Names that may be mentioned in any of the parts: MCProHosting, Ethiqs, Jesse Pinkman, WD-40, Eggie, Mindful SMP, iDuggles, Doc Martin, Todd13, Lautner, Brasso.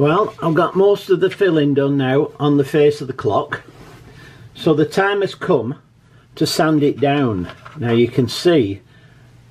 Well, I've got most of the filling done now on the face of the clock, so the time has come to sand it down. Now you can see,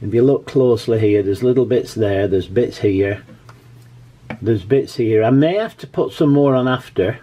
if you look closely here, there's little bits there, there's bits here, there's bits here. I may have to put some more on after.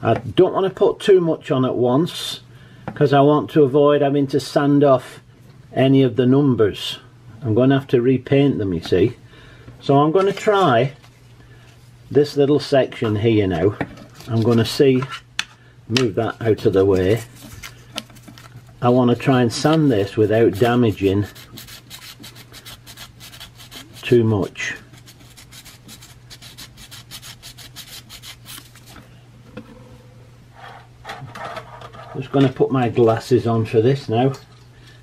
I don't want to put too much on at once because I want to avoid having to sand off any of the numbers. I'm going to have to repaint them, you see. So I'm going to try this little section here now. I'm going to see, move that out of the way. I want to try and sand this without damaging too much. Just going to put my glasses on for this now.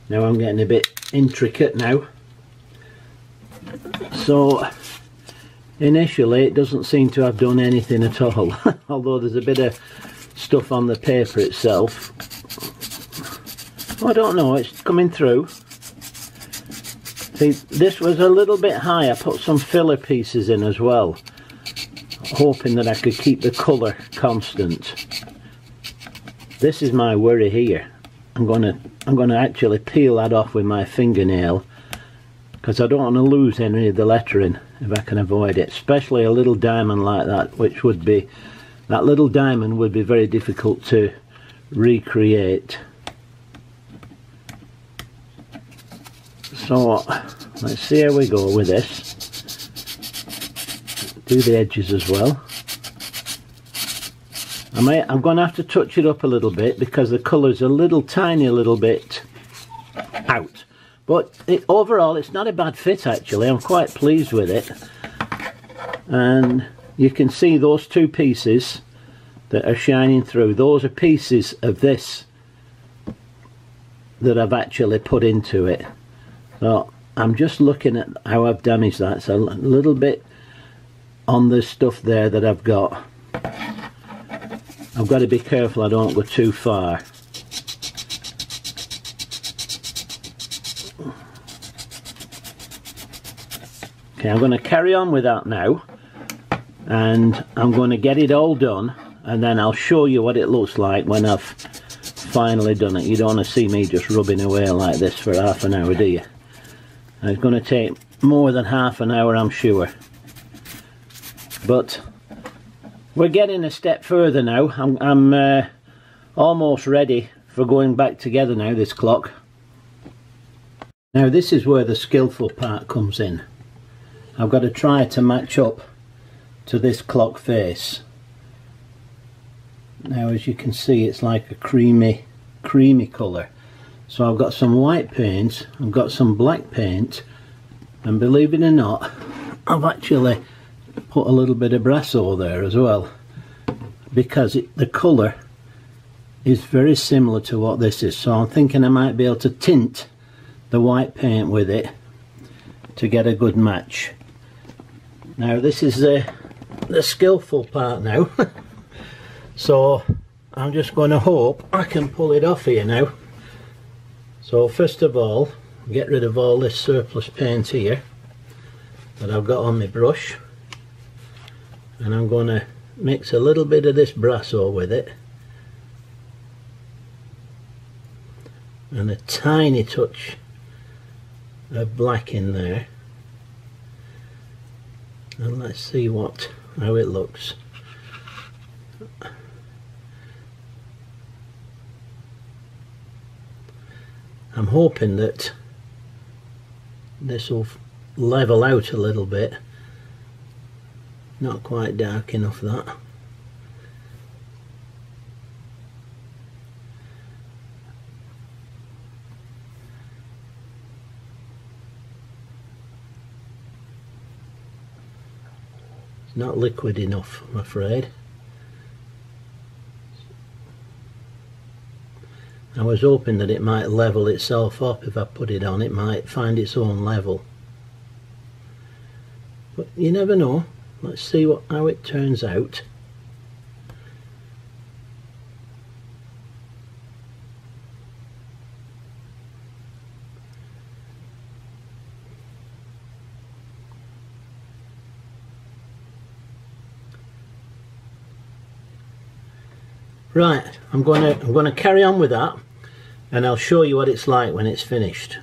Now I'm getting a bit intricate now. So initially it doesn't seem to have done anything at all, although there's a bit of stuff on the paper itself. I don't know, it's coming through. See, this was a little bit high. I put some filler pieces in as well, hoping that I could keep the colour constant. This is my worry here. I'm gonna actually peel that off with my fingernail, because I don't want to lose any of the lettering if I can avoid it, especially a little diamond like that, which would be, that little diamond would be very difficult to recreate. So let's see how we go with this. Do the edges as well. I'm going to have to touch it up a little bit because the colour's a little tiny little bit out. But overall it's not a bad fit actually. I'm quite pleased with it, and you can see those two pieces that are shining through, those are pieces of this that I've actually put into it. So I'm just looking at how I've damaged that. So a little bit on the stuff there that I've got. I've got to be careful I don't go too far. Okay, I'm going to carry on with that now, and I'm going to get it all done, and then I'll show you what it looks like when I've finally done it. You don't want to see me just rubbing away like this for half an hour, do you? And it's going to take more than half an hour, I'm sure, but we're getting a step further now. I'm almost ready for going back together now, this clock. Now this is where the skillful part comes in. I've got to try to match up to this clock face. Now as you can see, it's like a creamy colour. So I've got some white paint, I've got some black paint, and believe it or not, I've actually put a little bit of Brasso there as well, because the colour is very similar to what this is. So I'm thinking I might be able to tint the white paint with it to get a good match. Now this is the skillful part now. So I'm just going to hope I can pull it off here now. So first of all, get rid of all this surplus paint here that I've got on my brush, and I'm going to mix a little bit of this Brasso with it, and a tiny touch of black in there, and let's see how it looks. I'm hoping that this will level out a little bit. Not quite dark enough, that. It's not liquid enough, I'm afraid. I was hoping that it might level itself up. If I put it on, it might find its own level, but you never know. Let's see how it turns out. Right, I'm going to carry on with that, and I'll show you what it's like when it's finished.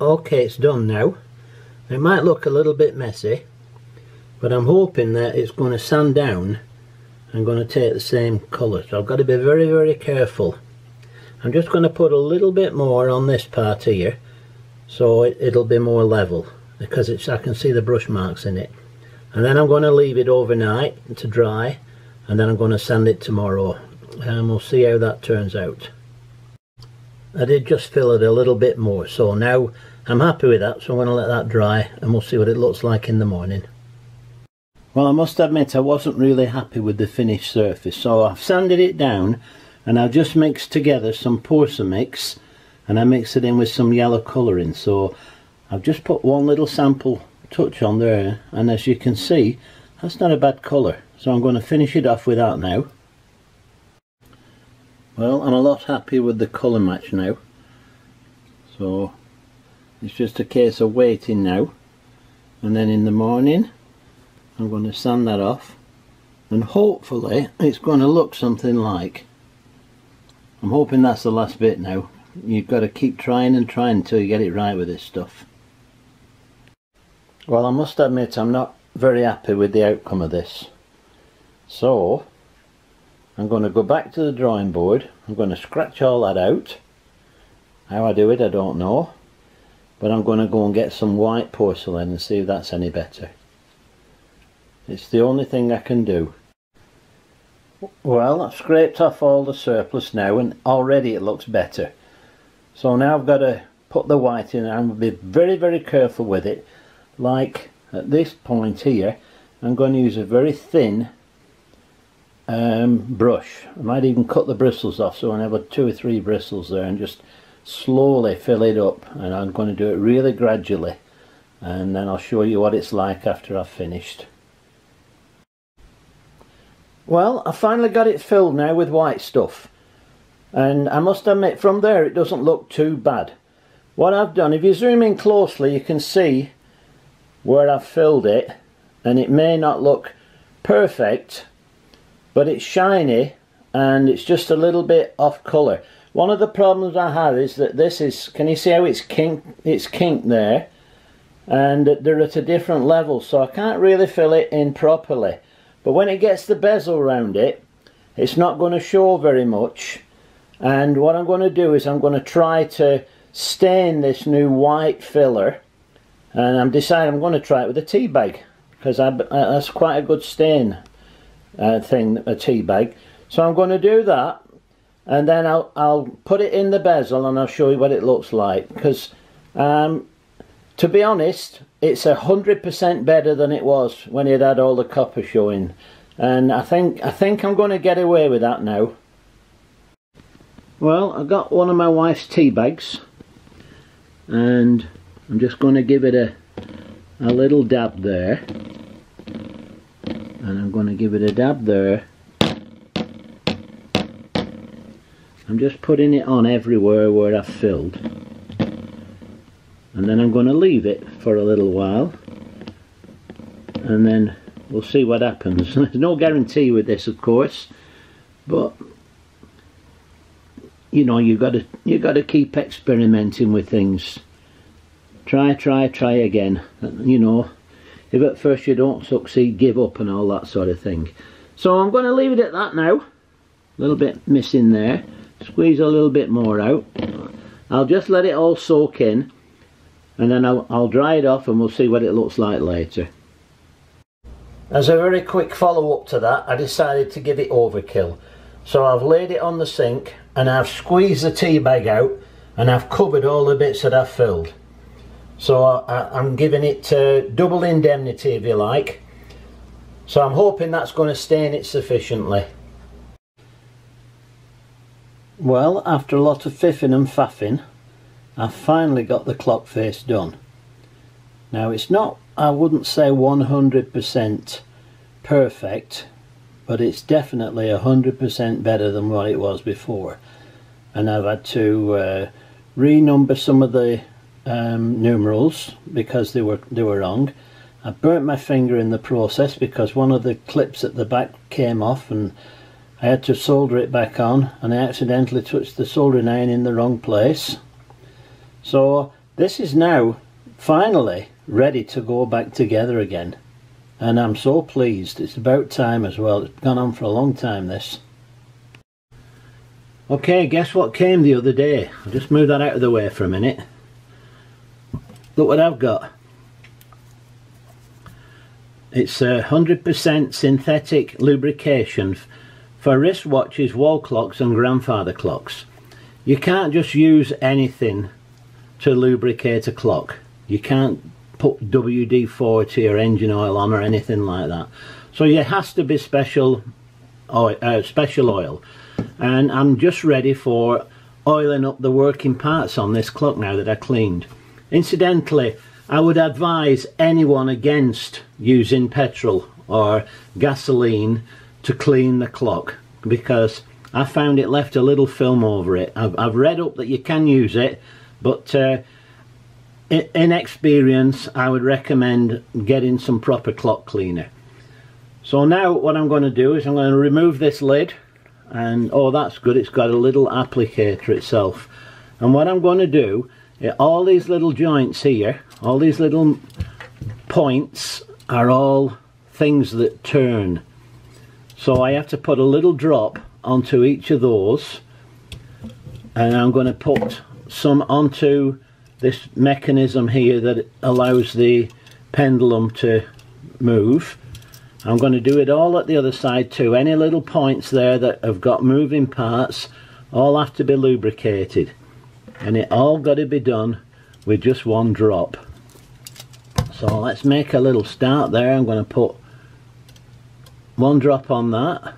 Okay, it's done now. It might look a little bit messy, but I'm hoping that it's going to sand down and going to take the same colour. So I've got to be very, very careful. I'm just going to put a little bit more on this part here, so it'll be more level, because it's, I can see the brush marks in it. And then I'm going to leave it overnight to dry, and then I'm going to sand it tomorrow, and we'll see how that turns out. I did just fill it a little bit more, so now I'm happy with that, so I'm going to let that dry and we'll see what it looks like in the morning. Well, I must admit I wasn't really happy with the finished surface, so I've sanded it down and I've just mixed together some Porsamix, and I mixed it in with some yellow colouring. So I've just put one little sample touch on there, and as you can see, that's not a bad colour. So I'm going to finish it off with that now. Well, I'm a lot happier with the colour match now, so it's just a case of waiting now, and then in the morning I'm going to sand that off, and hopefully it's going to look something like, I'm hoping that's the last bit now. You've got to keep trying and trying until you get it right with this stuff. Well, I must admit I'm not very happy with the outcome of this, so I'm going to go back to the drawing board. I'm going to scratch all that out. How I do it I don't know, but I'm going to go and get some white porcelain and see if that's any better. It's the only thing I can do. Well, I've scraped off all the surplus now, and already it looks better. So now I've got to put the white in, and I'm going to be very, very careful with it. Like at this point here, I'm going to use a very thin brush. I might even cut the bristles off, so I have 2 or 3 bristles there, and just slowly fill it up. And I'm going to do it really gradually, and then I'll show you what it's like after I've finished. Well, I finally got it filled now with white stuff, and I must admit from there it doesn't look too bad. What I've done, if you zoom in closely, you can see where I've filled it, and it may not look perfect, but it's shiny and it's just a little bit off colour. One of the problems I have is that this is, can you see how it's kinked there, and they're at a different level, so I can't really fill it in properly. But when it gets the bezel around it, it's not going to show very much. And what I'm going to do is I'm going to try to stain this new white filler, and I'm deciding I'm going to try it with a tea bag, because that's quite a good stain thing, a tea bag. So I'm going to do that, and then I'll put it in the bezel and I'll show you what it looks like, because to be honest, it's 100% better than it was when it had all the copper showing, and I think I'm going to get away with that now. Well, I got one of my wife's tea bags, and I'm just going to give it a little dab there, and I'm going to give it a dab there. I'm just putting it on everywhere where I've filled, and then I'm going to leave it for a little while, and then we'll see what happens. There's no guarantee with this, of course, but you know, you've got to keep experimenting with things. Try again, you know. If at first you don't succeed, give up and all that sort of thing. So I'm going to leave it at that now. A little bit missing there. Squeeze a little bit more out. I'll just let it all soak in, and then I'll dry it off and we'll see what it looks like later. As a very quick follow-up to that, I decided to give it overkill. So I've laid it on the sink, and I've squeezed the tea bag out, and I've covered all the bits that I've filled. So I'm giving it double indemnity, if you like. So I'm hoping that's going to stain it sufficiently. Well, after a lot of fiffing and faffing, I've finally got the clock face done. Now, it's not, I wouldn't say 100% perfect, but it's definitely 100% better than what it was before. And I've had to renumber some of the numerals because they were wrong. I burnt my finger in the process because one of the clips at the back came off, and I had to solder it back on, and I accidentally touched the soldering iron in the wrong place. So this is now finally ready to go back together again, and I'm so pleased. It's about time as well. It's gone on for a long time, this. Okay, guess what came the other day? I'll just move that out of the way for a minute. Look what I've got. It's a 100% synthetic lubrication for wristwatches, wall clocks and grandfather clocks. You can't just use anything to lubricate a clock. You can't put WD-40 or engine oil on or anything like that. So it has to be special oil, and I'm just ready for oiling up the working parts on this clock now that I cleaned. Incidentally, I would advise anyone against using petrol or gasoline to clean the clock, because I found it left a little film over it. I've read up that you can use it, but in experience I would recommend getting some proper clock cleaner. So now what I'm going to do is I'm going to remove this lid, and oh, that's good, it's got a little applicator itself. And what I'm going to do, all these little joints here, all these little points are all things that turn. So I have to put a little drop onto each of those, and I'm going to put some onto this mechanism here that allows the pendulum to move. I'm going to do it all at the other side too. Any little points there that have got moving parts all have to be lubricated, and it all got to be done with just one drop. So let's make a little start there. I'm going to put one drop on that,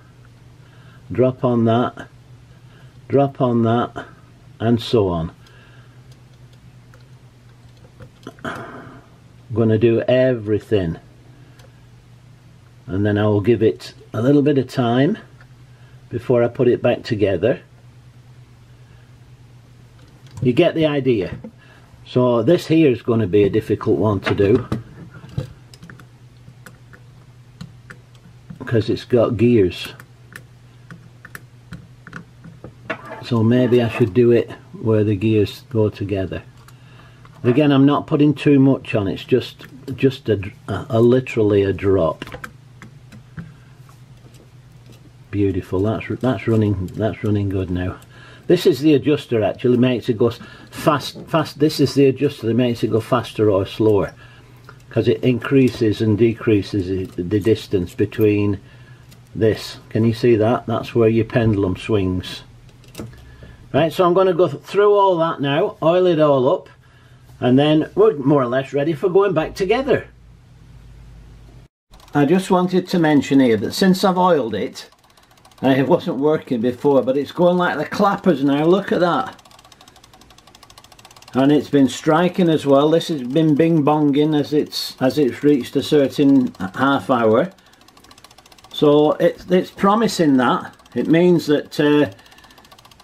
drop on that, drop on that, and so on. I'm going to do everything, and then I will give it a little bit of time before I put it back together. You get the idea. So this here is going to be a difficult one to do, because it's got gears. So maybe I should do it where the gears go together. Again, I'm not putting too much on, it's just literally a drop. Beautiful. That's running good now. This is the adjuster, actually makes it go fast. This is the adjuster that makes it go faster or slower, because it increases and decreases the distance between this. Can you see that? That's where your pendulum swings. Right, so I'm going to go through all that now, oil it all up, and then we're more or less ready for going back together. I just wanted to mention here that since I've oiled it, it wasn't working before, but it's going like the clappers now. Look at that. And it's been striking as well. This has been bing-bonging as it's reached a certain half hour. So it's promising that. It means that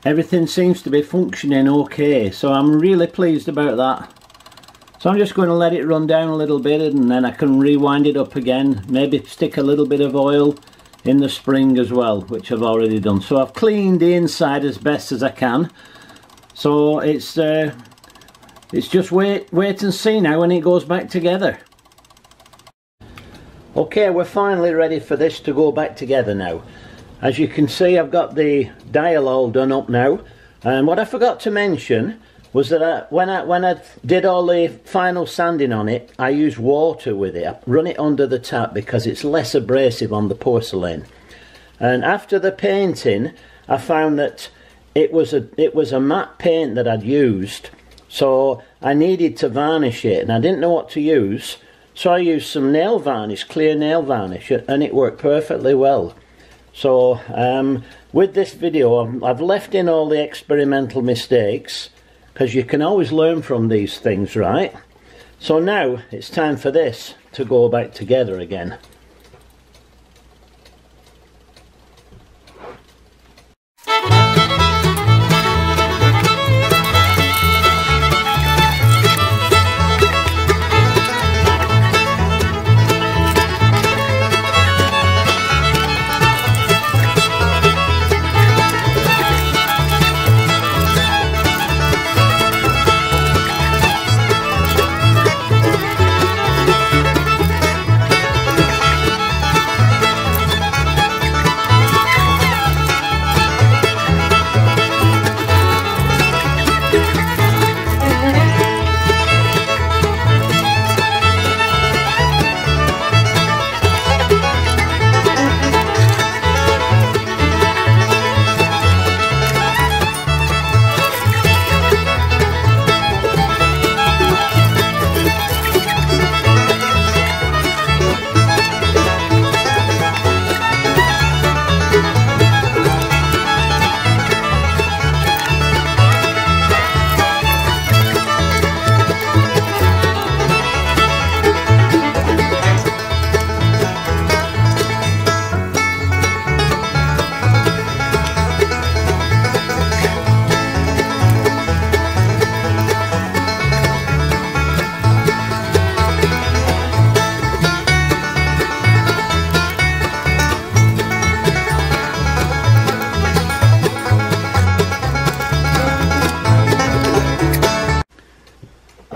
everything seems to be functioning okay. So I'm really pleased about that. So I'm just going to let it run down a little bit, and then I can rewind it up again. Maybe stick a little bit of oil in the spring as well, which I've already done. So I've cleaned the inside as best as I can. So it's just wait and see now when it goes back together. Okay, we're finally ready for this to go back together now. As you can see, I've got the dial all done up now. And what I forgot to mention was that when I did all the final sanding on it, I used water with it. I run it under the tap because it's less abrasive on the porcelain. And after the painting, I found that it was a matte paint that I'd used, so I needed to varnish it, and I didn't know what to use, so I used some nail varnish, clear nail varnish, and it worked perfectly well. So with this video, I've left in all the experimental mistakes, because you can always learn from these things, right? So now it's time for this to go back together again.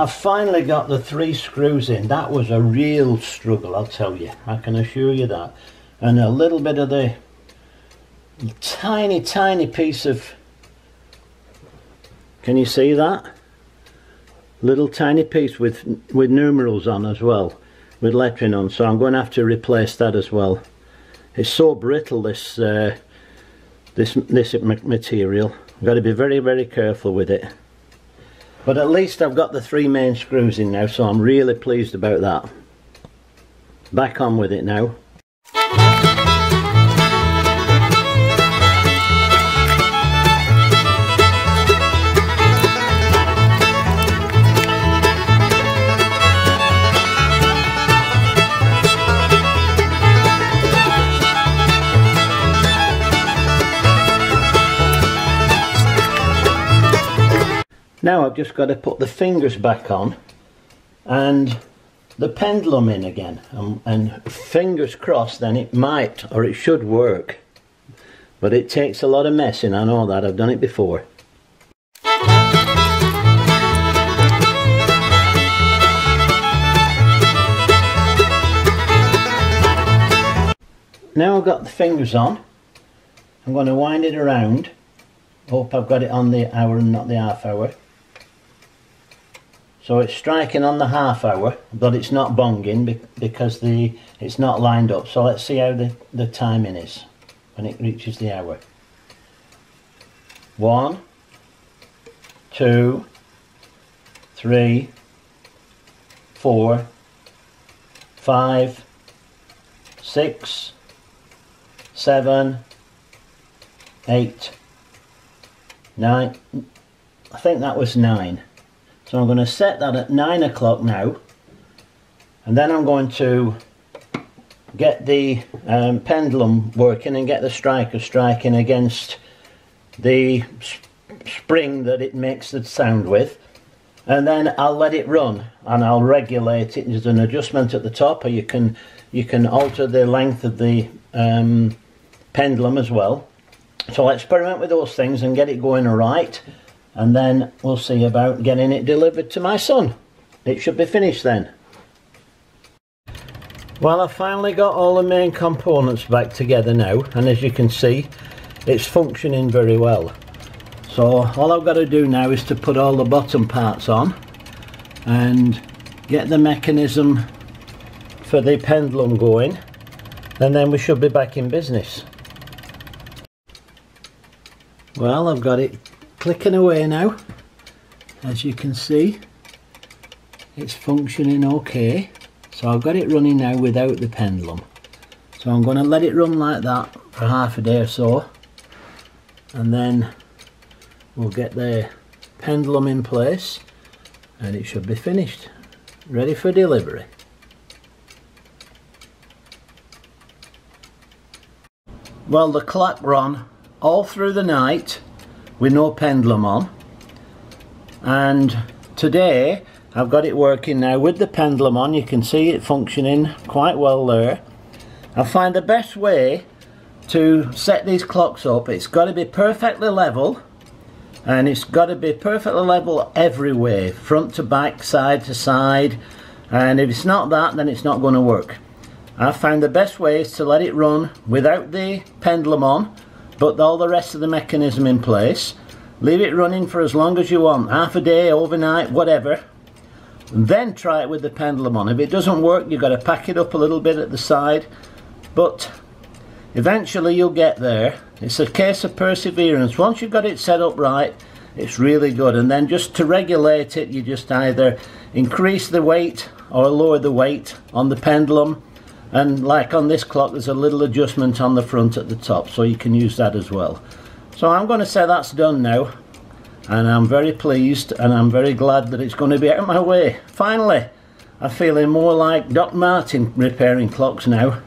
I finally got the 3 screws in. That was a real struggle, I'll tell you, I can assure you that. And a little bit of the tiny piece of, can you see that? Little tiny piece with numerals on as well, with lettering on, so I'm going to have to replace that as well. It's so brittle, this this material. I've got to be very, very careful with it. But at least I've got the 3 main screws in now, so I'm really pleased about that. Back on with it now. Now I've just got to put the fingers back on and the pendulum in again, and fingers crossed then it might, or it should work, but it takes a lot of messing, I know that, I've done it before. Now I've got the fingers on, I'm going to wind it around. Hope I've got it on the hour and not the half hour. So it's striking on the half hour, but it's not bonging because it's not lined up. So let's see how the timing is when it reaches the hour. 1, 2, 3, 4, 5, 6, 7, 8, 9. I think that was 9. So I'm going to set that at 9 o'clock now, and then I'm going to get the pendulum working and get the striker striking against the spring that it makes the sound with, and then I'll let it run and I'll regulate it. There's an adjustment at the top, or you can alter the length of the pendulum as well. So I'll experiment with those things and get it going all right. And then we'll see about getting it delivered to my son. It should be finished then. Well, I finally got all the main components back together now, and as you can see, it's functioning very well. So all I've got to do now is to put all the bottom parts on and get the mechanism for the pendulum going, and then we should be back in business. Well, I've got it clicking away now. As you can see, it's functioning okay. So I've got it running now without the pendulum, so I'm going to let it run like that for half a day or so, and then we'll get the pendulum in place and it should be finished, ready for delivery. Well, the clock run all through the night with no pendulum on, and today I've got it working now with the pendulum on. You can see it functioning quite well there. I find the best way to set these clocks up, it's got to be perfectly level, and it's got to be perfectly level every way, front to back, side to side, and if it's not that, then it's not going to work. I found the best way is to let it run without the pendulum on, but all the rest of the mechanism in place. Leave it running for as long as you want, half a day, overnight, whatever, and then try it with the pendulum on. If it doesn't work, you've got to pack it up a little bit at the side, but eventually you'll get there. It's a case of perseverance. Once you've got it set up right, it's really good, and then just to regulate it, you just either increase the weight or lower the weight on the pendulum. And like on this clock, there's a little adjustment on the front at the top, so you can use that as well. So I'm going to say that's done now, and I'm very pleased, and I'm very glad that it's going to be out of my way. Finally, I'm feeling more like Doc Martin repairing clocks now.